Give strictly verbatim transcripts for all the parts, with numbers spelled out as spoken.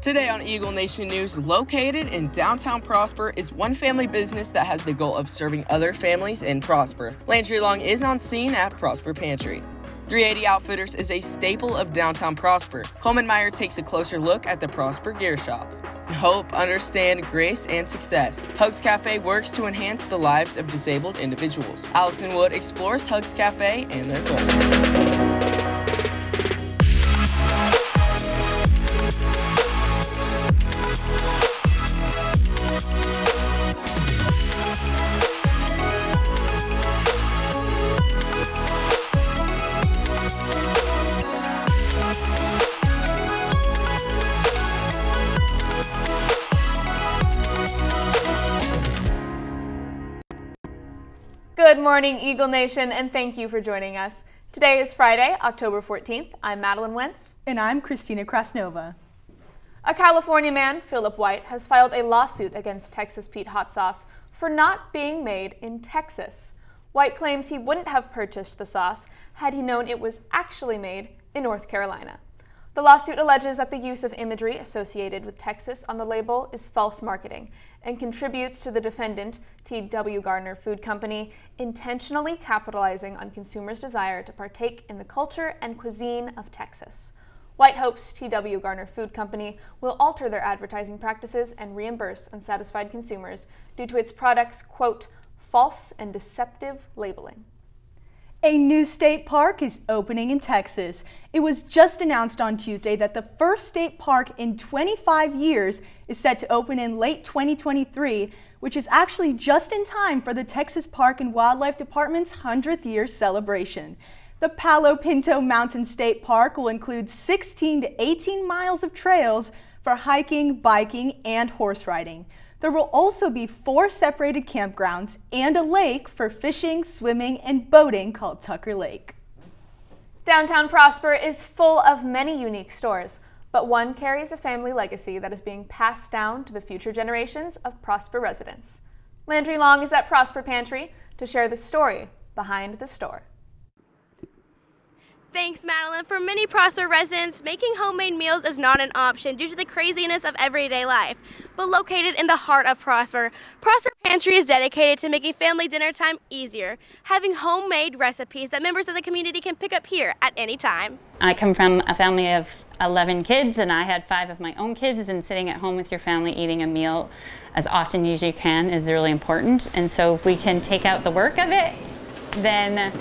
Today on Eagle Nation News, located in downtown Prosper is one family business that has the goal of serving other families in Prosper. Landry Long is on scene at Prosper Pantry. three eighty Outfitters is a staple of downtown Prosper. Coleman Meyer takes a closer look at the Prosper Gear Shop. Hope, understand, grace, and success. Hugs Cafe works to enhance the lives of disabled individuals. Allison Wood explores Hugs Cafe and their goals. Good morning, Eagle Nation, and thank you for joining us. Today is Friday, October fourteenth. I'm Madeline Wentz. And I'm Christina Krasnova. A California man, Philip White, has filed a lawsuit against Texas Pete Hot Sauce for not being made in Texas. White claims he wouldn't have purchased the sauce had he known it was actually made in North Carolina. The lawsuit alleges that the use of imagery associated with Texas on the label is false marketing and contributes to the defendant, T W Garner Food Company, intentionally capitalizing on consumers' desire to partake in the culture and cuisine of Texas. White hopes T W Garner Food Company will alter their advertising practices and reimburse unsatisfied consumers due to its products', quote, false and deceptive labeling. A new state park is opening in Texas. It was just announced on Tuesday that the first state park in twenty-five years is set to open in late twenty twenty-three, which is actually just in time for the Texas Park and Wildlife Department's hundredth year celebration. The Palo Pinto Mountain State Park will include sixteen to eighteen miles of trails for hiking, biking, and horse riding. There will also be four separated campgrounds and a lake for fishing, swimming, and boating called Tucker Lake. Downtown Prosper is full of many unique stores, but one carries a family legacy that is being passed down to the future generations of Prosper residents. Landry Long is at Prosper Pantry to share the story behind the store. Thanks, Madeline. For many Prosper residents, making homemade meals is not an option due to the craziness of everyday life. But located in the heart of Prosper, Prosper Pantry is dedicated to making family dinner time easier, having homemade recipes that members of the community can pick up here at any time. I come from a family of eleven kids, and I had five of my own kids, and sitting at home with your family eating a meal as often as you can is really important. And so if we can take out the work of it, then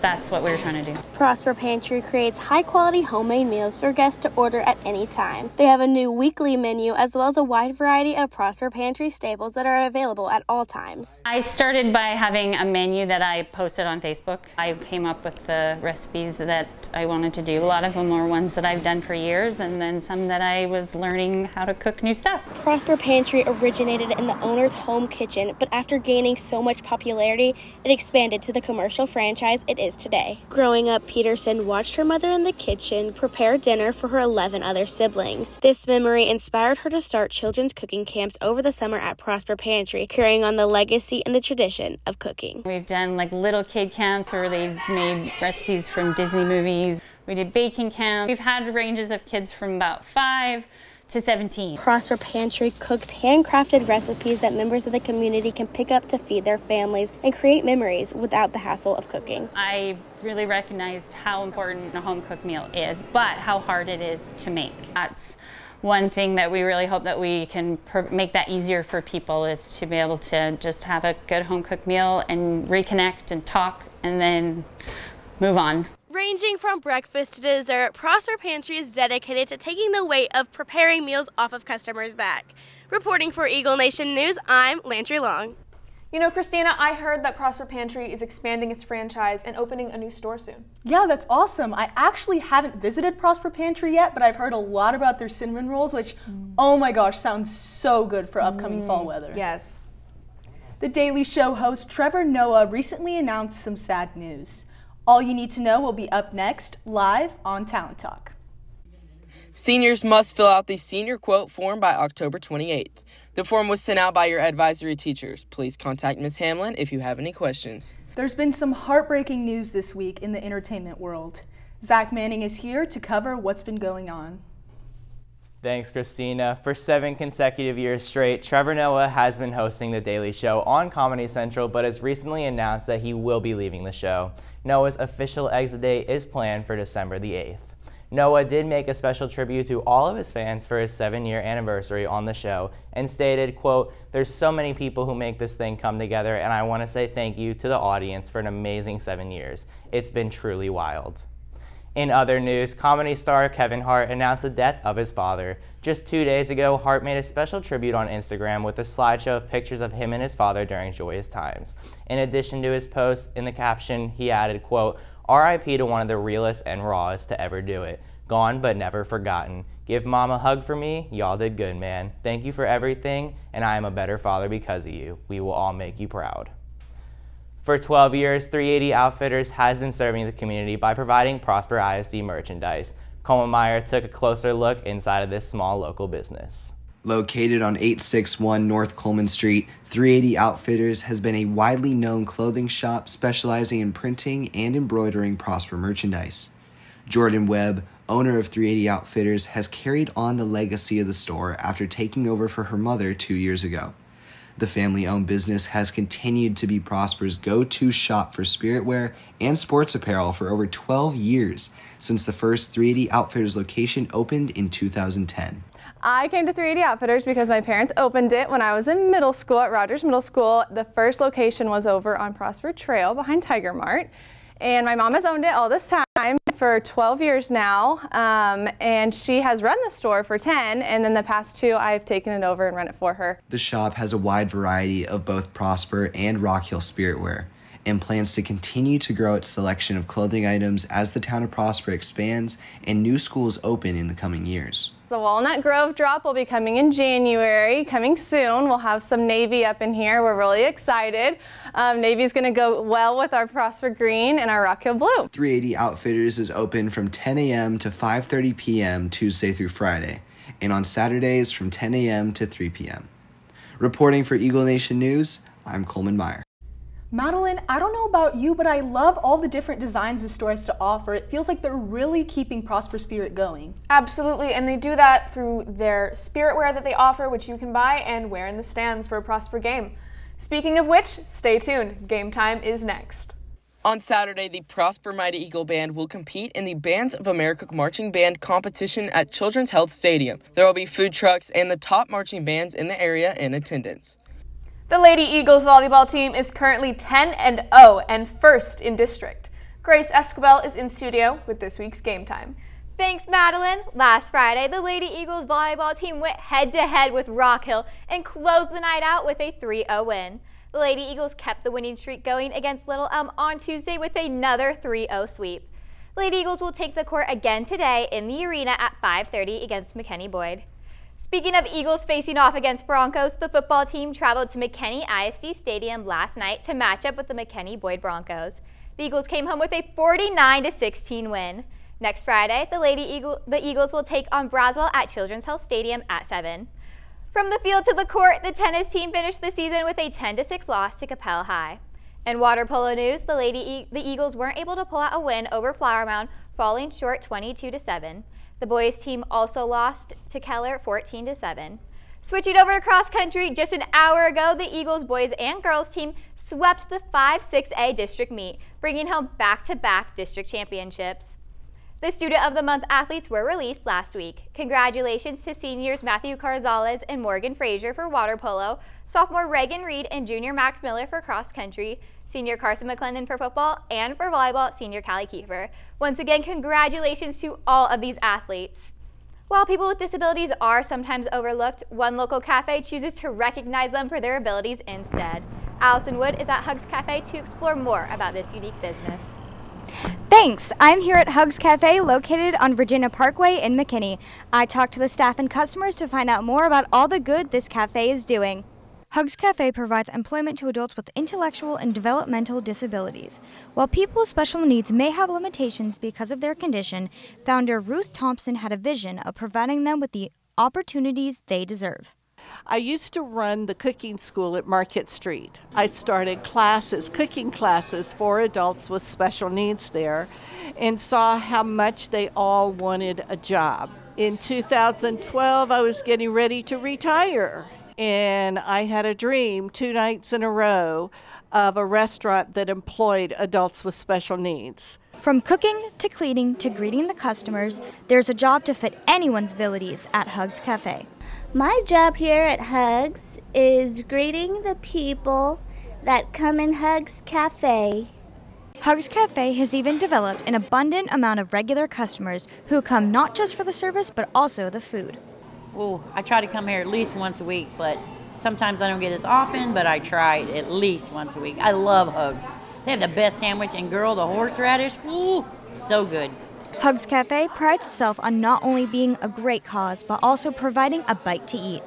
that's what we were trying to do. Prosper Pantry creates high-quality homemade meals for guests to order at any time. They have a new weekly menu as well as a wide variety of Prosper Pantry staples that are available at all times. I started by having a menu that I posted on Facebook. I came up with the recipes that I wanted to do. A lot of them were ones that I've done for years, and then some that I was learning how to cook new stuff. Prosper Pantry originated in the owner's home kitchen, but after gaining so much popularity, it expanded to the commercial franchise it is today. Growing up, Peterson watched her mother in the kitchen prepare dinner for her eleven other siblings. This memory inspired her to start children's cooking camps over the summer at Prosper Pantry, carrying on the legacy and the tradition of cooking. We've done like little kid camps where they've made recipes from Disney movies. We did baking camps. We've had ranges of kids from about five to seventeen. Prosper Pantry cooks handcrafted recipes that members of the community can pick up to feed their families and create memories without the hassle of cooking. I really recognized how important a home-cooked meal is, but how hard it is to make. That's one thing that we really hope that we can make that easier for people, is to be able to just have a good home-cooked meal and reconnect and talk and then move on. Ranging from breakfast to dessert, Prosper Pantry is dedicated to taking the weight of preparing meals off of customers' back. Reporting for Eagle Nation News, I'm Landry Long. You know, Christina, I heard that Prosper Pantry is expanding its franchise and opening a new store soon. Yeah, that's awesome. I actually haven't visited Prosper Pantry yet, but I've heard a lot about their cinnamon rolls, which, mm. oh my gosh, sounds so good for upcoming mm. fall weather. Yes. The Daily Show host Trevor Noah recently announced some sad news. All you need to know will be up next, live on Talent Talk. Seniors must fill out the senior quote form by October twenty-eighth. The form was sent out by your advisory teachers. Please contact Miz Hamlin if you have any questions. There's been some heartbreaking news this week in the entertainment world. Zach Manning is here to cover what's been going on. Thanks, Christina. For seven consecutive years straight, Trevor Noah has been hosting The Daily Show on Comedy Central, but has recently announced that he will be leaving the show. Noah's official exit date is planned for December the eighth. Noah did make a special tribute to all of his fans for his seven-year anniversary on the show and stated, quote, "There's so many people who make this thing come together, and I want to say thank you to the audience for an amazing seven years. It's been truly wild." In other news, comedy star Kevin Hart announced the death of his father. Just two days ago, Hart made a special tribute on Instagram with a slideshow of pictures of him and his father during joyous times. In addition to his post, in the caption, he added, quote, "R I P to one of the realest and rawest to ever do it. Gone but never forgotten. Give mom a hug for me. Y'all did good, man. Thank you for everything, and I am a better father because of you. We will all make you proud." For twelve years, three eighty Outfitters has been serving the community by providing Prosper I S D merchandise. Coleman Meyer took a closer look inside of this small local business. Located on eight sixty-one North Coleman Street, three eighty Outfitters has been a widely known clothing shop specializing in printing and embroidering Prosper merchandise. Jordan Webb, owner of three eighty Outfitters, has carried on the legacy of the store after taking over for her mother two years ago. The family-owned business has continued to be Prosper's go-to shop for spiritwear and sports apparel for over twelve years since the first three eighty Outfitters location opened in two thousand ten. I came to three eighty Outfitters because my parents opened it when I was in middle school at Rogers Middle School. The first location was over on Prosper Trail behind Tiger Mart, and my mom has owned it all this time for twelve years now, um, and she has run the store for ten, and then the past two I've taken it over and run it for her. The shop has a wide variety of both Prosper and Rock Hill spiritwear, and plans to continue to grow its selection of clothing items as the town of Prosper expands and new schools open in the coming years. The Walnut Grove drop will be coming in January, coming soon. We'll have some navy up in here. We're really excited. Um, navy is going to go well with our Prosper Green and our Rock Hill Blue. three eighty Outfitters is open from ten A M to five thirty P M Tuesday through Friday, and on Saturdays from ten A M to three P M Reporting for Eagle Nation News, I'm Coleman Meyer. Madeline, I don't know about you, but I love all the different designs the store has to offer. It feels like they're really keeping Prosper Spirit going. Absolutely, and they do that through their spirit wear that they offer, which you can buy and wear in the stands for a Prosper game. Speaking of which, stay tuned. Game time is next. On Saturday, the Prosper Mighty Eagle Band will compete in the Bands of America Marching Band competition at Children's Health Stadium. There will be food trucks and the top marching bands in the area in attendance. The Lady Eagles volleyball team is currently ten and oh and first in district. Grace Esquivel is in studio with this week's game time. Thanks, Madeline. Last Friday, the Lady Eagles volleyball team went head-to-head with Rock Hill and closed the night out with a three oh win. The Lady Eagles kept the winning streak going against Little Elm on Tuesday with another three oh sweep. The Lady Eagles will take the court again today in the arena at five thirty against McKinney Boyd. Speaking of Eagles facing off against Broncos, the football team traveled to McKinney I S D Stadium last night to match up with the McKinney Boyd Broncos. The Eagles came home with a forty-nine to sixteen win. Next Friday, the Lady Eagle, the Eagles will take on Braswell at Children's Health Stadium at seven. From the field to the court, the tennis team finished the season with a ten to six loss to Capel High. In water polo news, the, Lady e the Eagles weren't able to pull out a win over Flower Mound, falling short twenty-two to seven. The boys team also lost to Keller fourteen to seven. Switching over to cross country, just an hour ago, the Eagles boys and girls team swept the five six A district meet, bringing home back-to-back district championships. The Student of the Month athletes were released last week. Congratulations to seniors Matthew Carzales and Morgan Frazier for water polo, sophomore Reagan Reed and junior Max Miller for cross country, senior Carson McClendon for football, and for volleyball, senior Callie Kiefer. Once again, congratulations to all of these athletes. While people with disabilities are sometimes overlooked, one local cafe chooses to recognize them for their abilities instead. Allison Wood is at Hugs Cafe to explore more about this unique business. Thanks. I'm here at Hugs Cafe, located on Virginia Parkway in McKinney. I talked to the staff and customers to find out more about all the good this cafe is doing. Hugs Cafe provides employment to adults with intellectual and developmental disabilities. While people with special needs may have limitations because of their condition, founder Ruth Thompson had a vision of providing them with the opportunities they deserve. I used to run the cooking school at Market Street. I started classes, cooking classes for adults with special needs there, and saw how much they all wanted a job. In two thousand twelve, I was getting ready to retire, and I had a dream two nights in a row of a restaurant that employed adults with special needs. From cooking to cleaning to greeting the customers, there's a job to fit anyone's abilities at Hugs Cafe. My job here at Hugs is greeting the people that come in Hugs Cafe. Hugs Cafe has even developed an abundant amount of regular customers who come not just for the service, but also the food. Well, I try to come here at least once a week, but sometimes I don't get as often, but I try at least once a week. I love Hugs. They have the best sandwich, and girl, the horseradish, ooh, so good. Hugs Cafe prides itself on not only being a great cause, but also providing a bite to eat.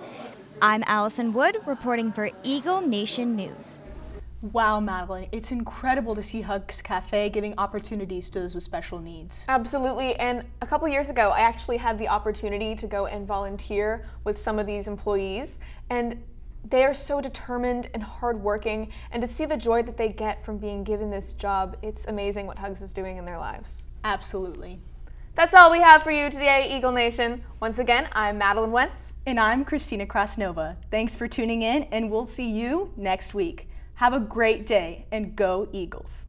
I'm Allison Wood, reporting for Eagle Nation News. Wow, Madeline, it's incredible to see Hugs Cafe giving opportunities to those with special needs. Absolutely, and a couple years ago, I actually had the opportunity to go and volunteer with some of these employees, and they are so determined and hardworking, and to see the joy that they get from being given this job, it's amazing what Hugs is doing in their lives. Absolutely. That's all we have for you today, Eagle Nation. Once again, I'm Madeline Wentz. And I'm Christina Krasnova. Thanks for tuning in, and we'll see you next week. Have a great day, and go Eagles!